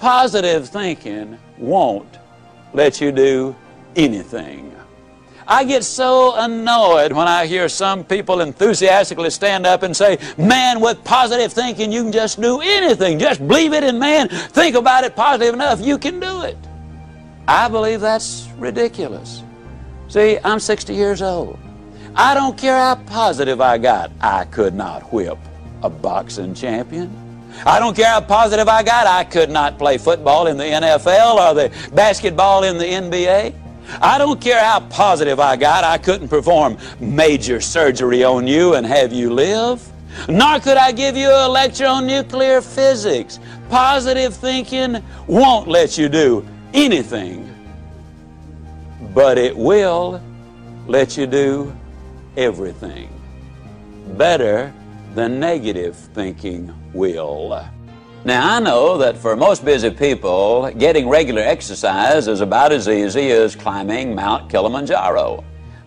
Positive thinking won't let you do anything. I get so annoyed when I hear some people enthusiastically stand up and say, man, with positive thinking you can just do anything. Just believe it in man. Think about it positive enough, you can do it. I believe that's ridiculous. See, I'm 60 years old. I don't care how positive I got. I could not whip a boxing champion. I don't care how positive I got. I could not play football in the NFL or the basketball in the NBA. I don't care how positive I got. I couldn't perform major surgery on you and have you live. Nor could I give you a lecture on nuclear physics. Positive thinking won't let you do anything, but it will let you do everything. Better than negative thinking will. Now, I know that for most busy people, getting regular exercise is about as easy as climbing Mount Kilimanjaro.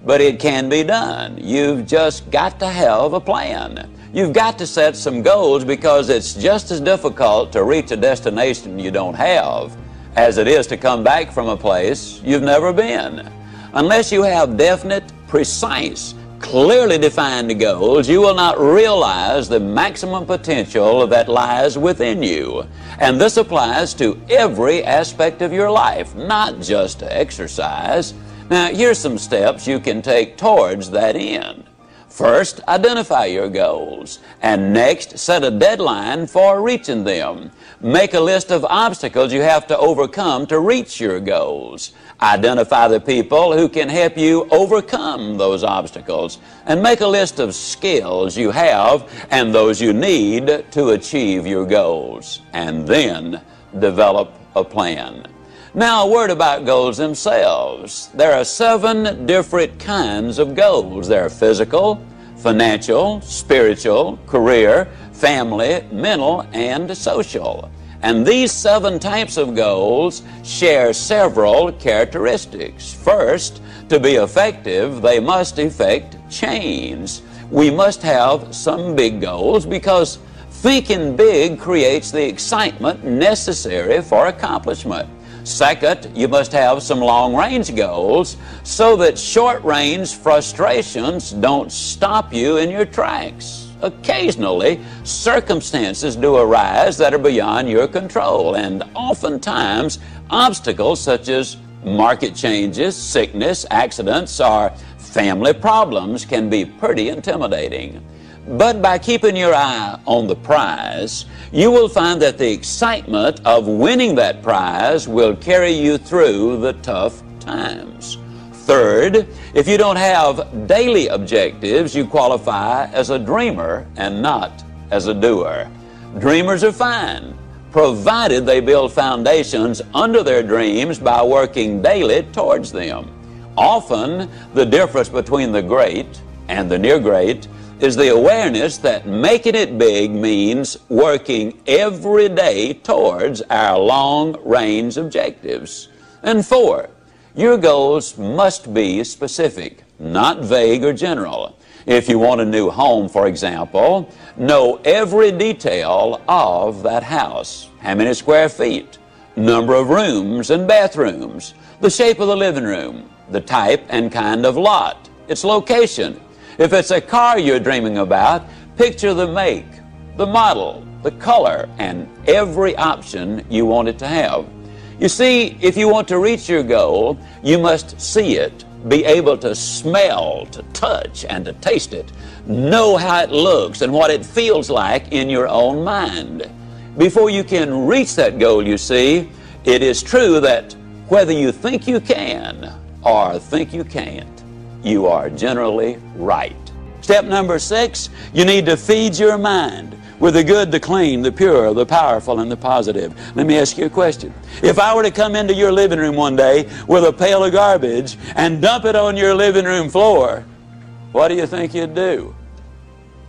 But it can be done. You've just got to have a plan. You've got to set some goals, because it's just as difficult to reach a destination you don't have as it is to come back from a place you've never been. Unless you have definite, precise, clearly defined goals, you will not realize the maximum potential that lies within you. And this applies to every aspect of your life, not just to exercise. Now, here's some steps you can take towards that end. First, identify your goals, and next, set a deadline for reaching them. Make a list of obstacles you have to overcome to reach your goals. Identify the people who can help you overcome those obstacles, and make a list of skills you have and those you need to achieve your goals, and then develop a plan. Now, a word about goals themselves. There are 7 different kinds of goals. There are physical, financial, spiritual, career, family, mental, and social. And these 7 types of goals share several characteristics. First, to be effective, they must effect change. We must have some big goals, because thinking big creates the excitement necessary for accomplishment. Second, you must have some long-range goals so that short-range frustrations don't stop you in your tracks. Occasionally, circumstances do arise that are beyond your control, and oftentimes obstacles such as market changes, sickness, accidents, or family problems can be pretty intimidating. But by keeping your eye on the prize, you will find that the excitement of winning that prize will carry you through the tough times. Third, if you don't have daily objectives, you qualify as a dreamer and not as a doer. Dreamers are fine, provided they build foundations under their dreams by working daily towards them. Often, the difference between the great and the near great is the awareness that making it big means working every day towards our long-range objectives. And 4, your goals must be specific, not vague or general. If you want a new home, for example, know every detail of that house. How many square feet, number of rooms and bathrooms, the shape of the living room, the type and kind of lot, its location. If it's a car you're dreaming about, picture the make, the model, the color, and every option you want it to have. You see, if you want to reach your goal, you must see it, be able to smell, to touch, and to taste it, know how it looks and what it feels like in your own mind. Before you can reach that goal, you see, it is true that whether you think you can or think you can't, you are generally right. Step number 6, you need to feed your mind with the good, the clean, the pure, the powerful, and the positive. Let me ask you a question. If I were to come into your living room one day with a pail of garbage and dump it on your living room floor, what do you think you'd do?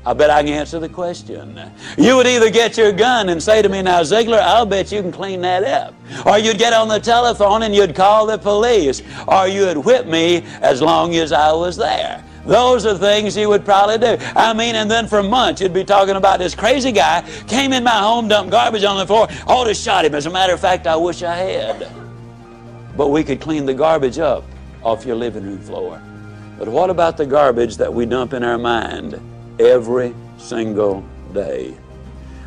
I bet I can answer the question. You would either get your gun and say to me, now, Ziegler, I'll bet you can clean that up. Or you'd get on the telephone and you'd call the police. Or you'd whip me as long as I was there. Those are things he would probably do. I mean, and then for months you'd be talking about this crazy guy came in my home, dumped garbage on the floor, ought to shot him. As a matter of fact, I wish I had. But we could clean the garbage up off your living room floor. But what about the garbage that we dump in our mind every single day?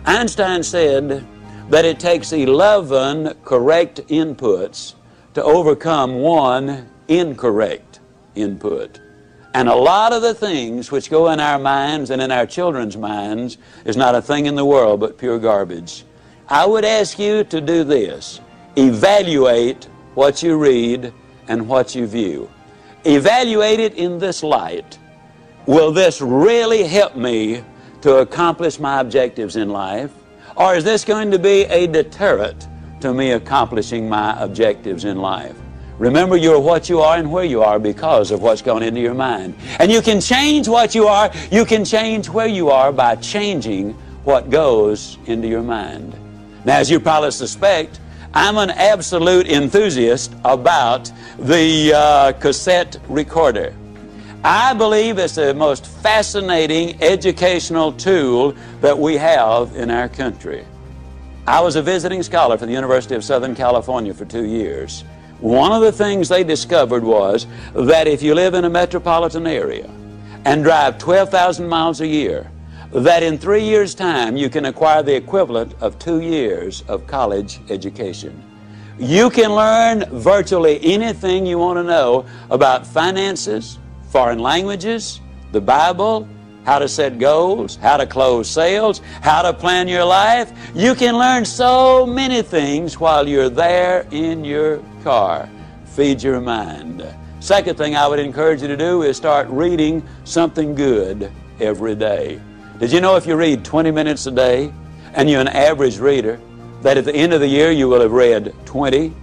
Einstein said that it takes 11 correct inputs to overcome one incorrect input. And a lot of the things which go in our minds and in our children's minds is not a thing in the world but pure garbage. I would ask you to do this. Evaluate what you read and what you view. Evaluate it in this light. Will this really help me to accomplish my objectives in life? Or is this going to be a deterrent to me accomplishing my objectives in life? Remember, you're what you are and where you are because of what's gone into your mind. And you can change what you are, you can change where you are by changing what goes into your mind. Now, as you probably suspect, I'm an absolute enthusiast about the cassette recorder. I believe it's the most fascinating educational tool that we have in our country. I was a visiting scholar for the University of Southern California for 2 years. One of the things they discovered was that if you live in a metropolitan area and drive 12,000 miles a year, that in 3 years' time you can acquire the equivalent of 2 years of college education. You can learn virtually anything you want to know about finances, foreign languages, the Bible, how to set goals, how to close sales, how to plan your life. You can learn so many things while you're there in your car. Feed your mind. Second thing I would encourage you to do is start reading something good every day. Did you know if you read 20 minutes a day and you're an average reader, that at the end of the year you will have read 20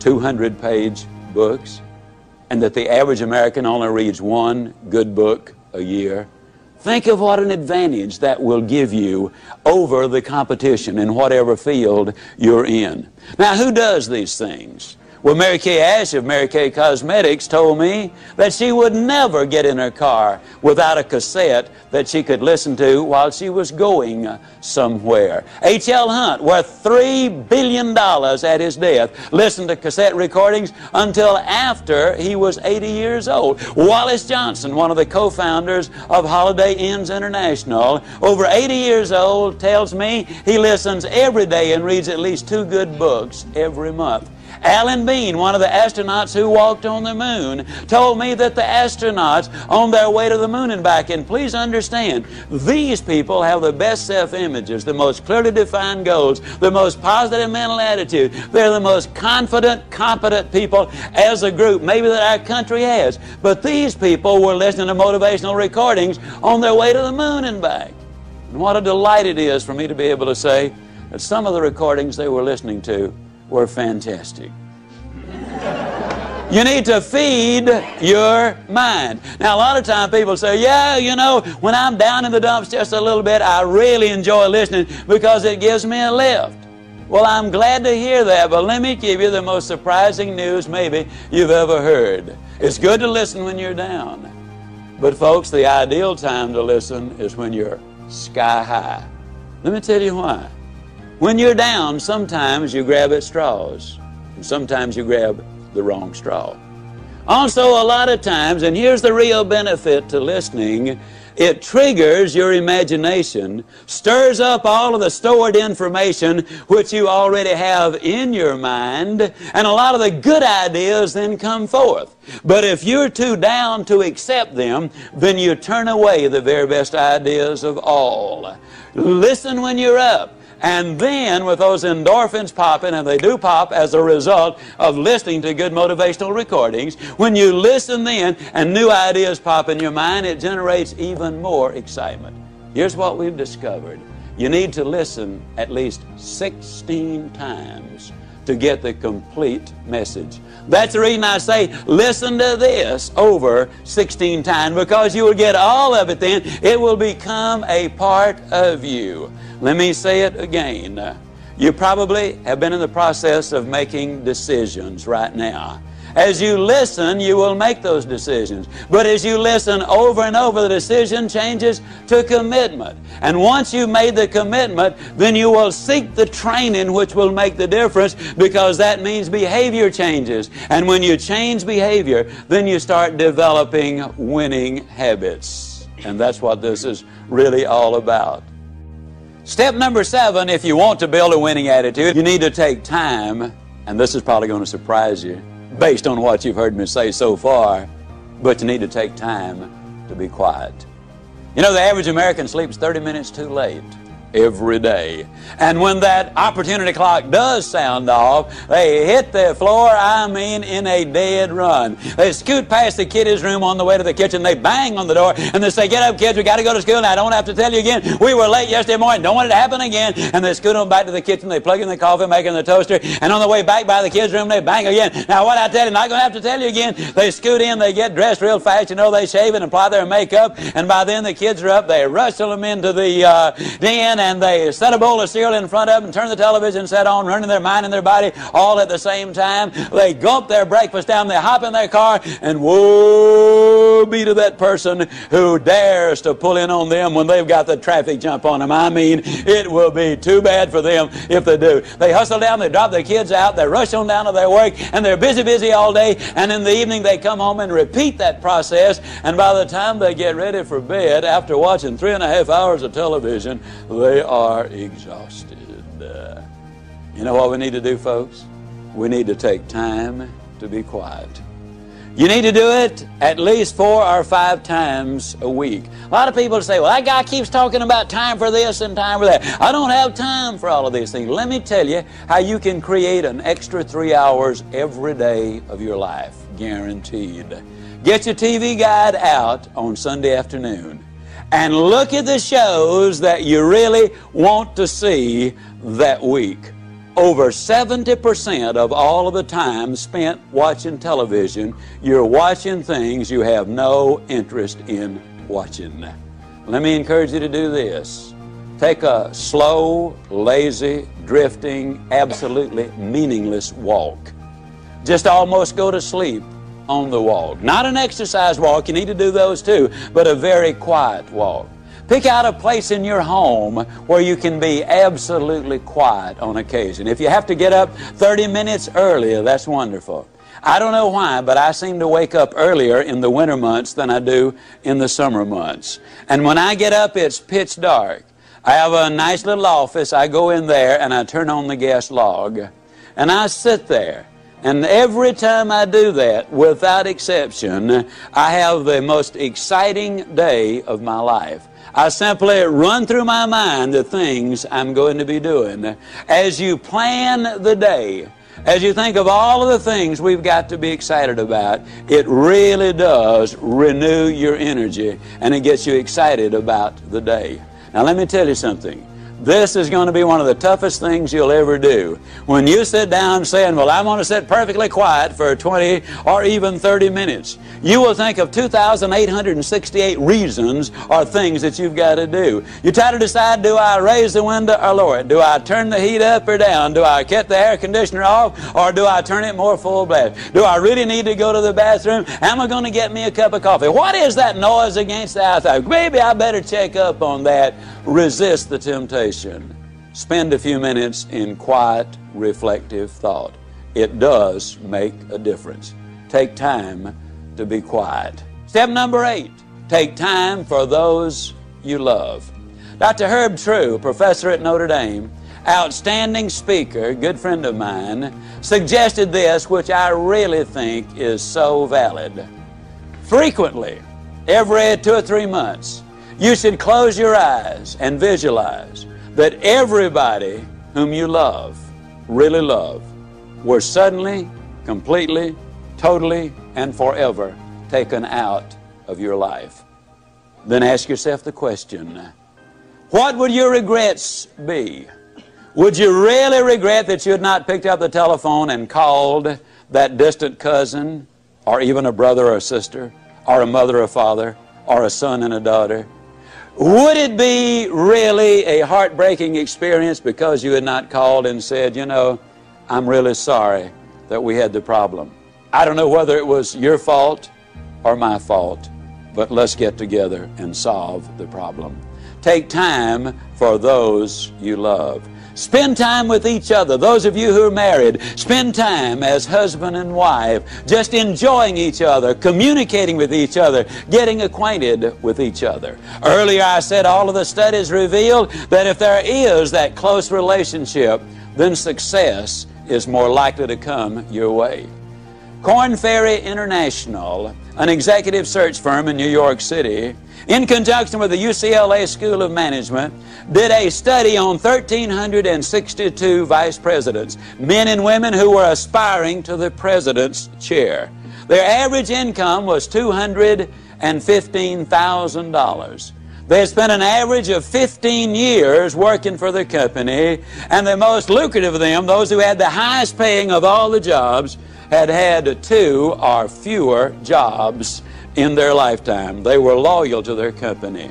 200-page books, and that the average American only reads one good book a year? Think of what an advantage that will give you over the competition in whatever field you're in. Now, who does these things? Well, Mary Kay Ash of Mary Kay Cosmetics told me that she would never get in her car without a cassette that she could listen to while she was going somewhere. H.L. Hunt, worth $3 billion at his death, listened to cassette recordings until after he was 80 years old. Wallace Johnson, one of the co-founders of Holiday Inns International, over 80 years old, tells me he listens every day and reads at least 2 good books every month. Alan Bean, one of the astronauts who walked on the moon, told me that the astronauts on their way to the moon and back, and please understand, these people have the best self-images, the most clearly defined goals, the most positive mental attitude. They're the most confident, competent people as a group, maybe that our country has. But these people were listening to motivational recordings on their way to the moon and back. And what a delight it is for me to be able to say that some of the recordings they were listening to were fantastic. You need to feed your mind. Now, a lot of times people say, yeah, you know, when I'm down in the dumps just a little bit, I really enjoy listening because it gives me a lift. Well, I'm glad to hear that, but let me give you the most surprising news maybe you've ever heard. It's good to listen when you're down. But folks, the ideal time to listen is when you're sky high. Let me tell you why. When you're down, sometimes you grab at straws, and sometimes you grab the wrong straw. Also, a lot of times, and here's the real benefit to listening, it triggers your imagination, stirs up all of the stored information which you already have in your mind, and a lot of the good ideas then come forth. But if you're too down to accept them, then you turn away the very best ideas of all. Listen when you're up. And then with those endorphins popping, and they do pop as a result of listening to good motivational recordings, when you listen then and new ideas pop in your mind, it generates even more excitement. Here's what we've discovered. You need to listen at least 16 times to get the complete message. That's the reason I say listen to this over 16 times, because you will get all of it then. It will become a part of you. Let me say it again. You probably have been in the process of making decisions right now. As you listen, you will make those decisions. But as you listen over and over, the decision changes to commitment. And once you've made the commitment, then you will seek the training which will make the difference, because that means behavior changes. And when you change behavior, then you start developing winning habits. And that's what this is really all about. Step number 7, if you want to build a winning attitude, you need to take time, and this is probably going to surprise you based on what you've heard me say so far, but you need to take time to be quiet. You know, the average American sleeps 30 minutes too late every day. And when that opportunity clock does sound off, they hit the floor, I mean, in a dead run. They scoot past the kiddies' room on the way to the kitchen, they bang on the door, and they say, "Get up, kids, we got to go to school, and I don't have to tell you again, we were late yesterday morning, don't want it to happen again." And they scoot on back to the kitchen, they plug in the coffee maker in the toaster, and on the way back by the kids' room, they bang again. "Now what I tell you, not going to have to tell you again." They scoot in, they get dressed real fast, you know, they shave and apply their makeup, and by then the kids are up, they rustle them into the den, and they set a bowl of cereal in front of them, turn the television set on, running their mind and their body all at the same time. They gulp their breakfast down, they hop in their car, and woe be to that person who dares to pull in on them when they've got the traffic jump on them. I mean, it will be too bad for them if they do. They hustle down, they drop their kids out, they rush on down to their work, and they're busy, busy all day, and in the evening they come home and repeat that process, and by the time they get ready for bed, after watching 3.5 hours of television, they are exhausted. You know what we need to do, folks? We need to take time to be quiet. You need to do it at least 4 or 5 times a week. A lot of people say, "Well, that guy keeps talking about time for this and time for that. I don't have time for all of these things." Let me tell you how you can create an extra 3 hours every day of your life, guaranteed. Get your TV guide out on Sunday afternoon and look at the shows that you really want to see that week. Over 70% of all of the time spent watching television, you're watching things you have no interest in watching. Let me encourage you to do this. Take a slow, lazy, drifting, absolutely meaningless walk. Just almost go to sleep on the walk. Not an exercise walk, you need to do those too, but a very quiet walk. Pick out a place in your home where you can be absolutely quiet on occasion. If you have to get up 30 minutes earlier, that's wonderful. I don't know why, but I seem to wake up earlier in the winter months than I do in the summer months. And when I get up, it's pitch dark. I have a nice little office. I go in there and I turn on the gas log and I sit there. And every time I do that, without exception, I have the most exciting day of my life. I simply run through my mind the things I'm going to be doing. As you plan the day, as you think of all of the things we've got to be excited about, it really does renew your energy and it gets you excited about the day. Now let me tell you something. This is going to be one of the toughest things you'll ever do. When you sit down saying, "Well, I'm going to sit perfectly quiet for 20 or even 30 minutes," you will think of 2,868 reasons or things that you've got to do. You try to decide, do I raise the window or lower it? Do I turn the heat up or down? Do I cut the air conditioner off or do I turn it more full blast? Do I really need to go to the bathroom? Am I going to get me a cup of coffee? What is that noise against the outside? Maybe I better check up on that. Resist the temptation. Spend a few minutes in quiet, reflective thought. It does make a difference. Take time to be quiet. Step number 8, take time for those you love. Dr. Herb True, professor at Notre Dame, outstanding speaker, good friend of mine, suggested this, which I really think is so valid. Frequently, every 2 or 3 months, you should close your eyes and visualize that everybody whom you love, really love, were suddenly, completely, totally, and forever taken out of your life. Then ask yourself the question, what would your regrets be? Would you really regret that you had not picked up the telephone and called that distant cousin, or even a brother or a sister, or a mother or father, or a son and a daughter? Would it be really a heartbreaking experience because you had not called and said, "You know, I'm really sorry that we had the problem. I don't know whether it was your fault or my fault, but let's get together and solve the problem. Take time for those you love. Spend time with each other. Those of you who are married, spend time as husband and wife, just enjoying each other, communicating with each other, getting acquainted with each other. Earlier I said all of the studies revealed that if there is that close relationship, then success is more likely to come your way. Korn Ferry International, an executive search firm in New York City, in conjunction with the UCLA School of Management, did a study on 1,362 vice presidents, men and women who were aspiring to the president's chair. Their average income was $215,000. They had spent an average of 15 years working for their company, and the most lucrative of them, those who had the highest paying of all the jobs, had had 2 or fewer jobs in their lifetime. They were loyal to their company.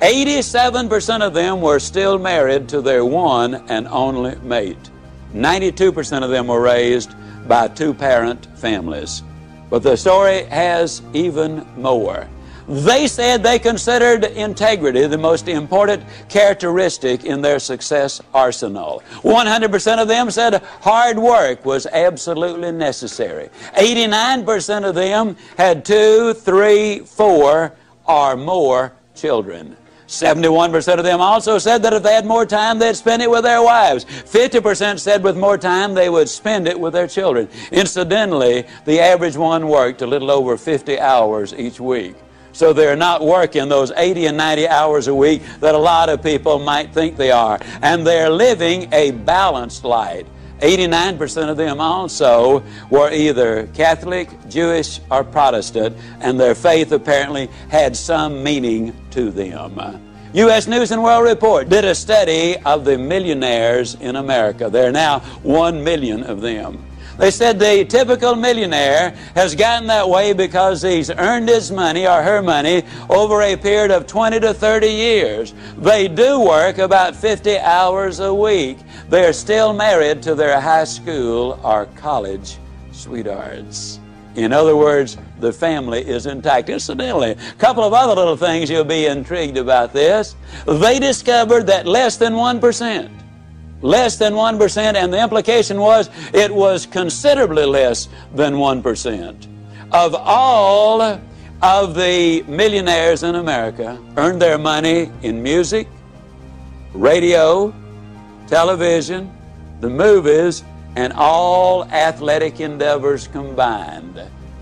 87% of them were still married to their one and only mate. 92% of them were raised by two-parent families. But the story has even more. They said they considered integrity the most important characteristic in their success arsenal. 100% of them said hard work was absolutely necessary. 89% of them had 2, 3, 4 or more children. 71% of them also said that if they had more time, they'd spend it with their wives. 50% said with more time, they would spend it with their children. Incidentally, the average one worked a little over 50 hours each week. So they're not working those 80 and 90 hours a week that a lot of people might think they are. And they're living a balanced life. 89% of them also were either Catholic, Jewish, or Protestant, and their faith apparently had some meaning to them. U.S. News and World Report did a study of the millionaires in America. There are now 1 million of them. They said the typical millionaire has gotten that way because he's earned his money or her money over a period of 20 to 30 years. They do work about 50 hours a week. They're still married to their high school or college sweethearts. In other words, the family is intact. Incidentally, a couple of other little things you'll be intrigued about this. They discovered that less than 1%, and the implication was it was considerably less than 1%. Of all of the millionaires in America, earned their money in music, radio, television, the movies, and all athletic endeavors combined,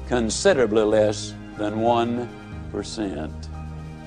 considerably less than 1%.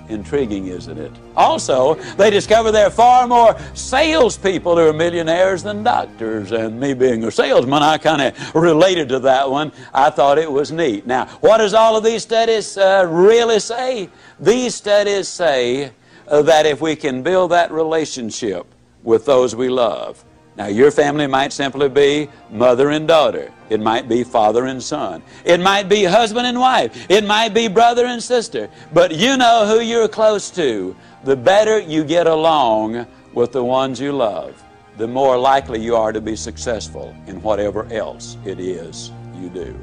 Intriguing, isn't it? Also, they discover there are far more salespeople who are millionaires than doctors. And me being a salesman, I kind of related to that one. I thought it was neat. Now, what does all of these studies really say? These studies say that if we can build that relationship with those we love. Now, your family might simply be mother and daughter. It might be father and son. It might be husband and wife. It might be brother and sister. But you know who you're close to. The better you get along with the ones you love, the more likely you are to be successful in whatever else it is you do.